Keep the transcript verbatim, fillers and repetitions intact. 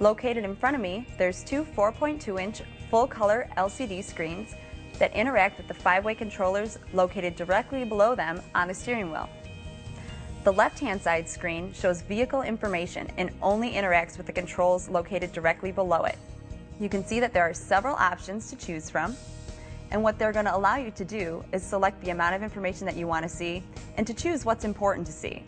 Located in front of me, there's two four point two inch full-color L C D screens that interact with the five-way controllers located directly below them on the steering wheel. The left-hand side screen shows vehicle information and only interacts with the controls located directly below it. You can see that there are several options to choose from, and what they're going to allow you to do is select the amount of information that you want to see and to choose what's important to see.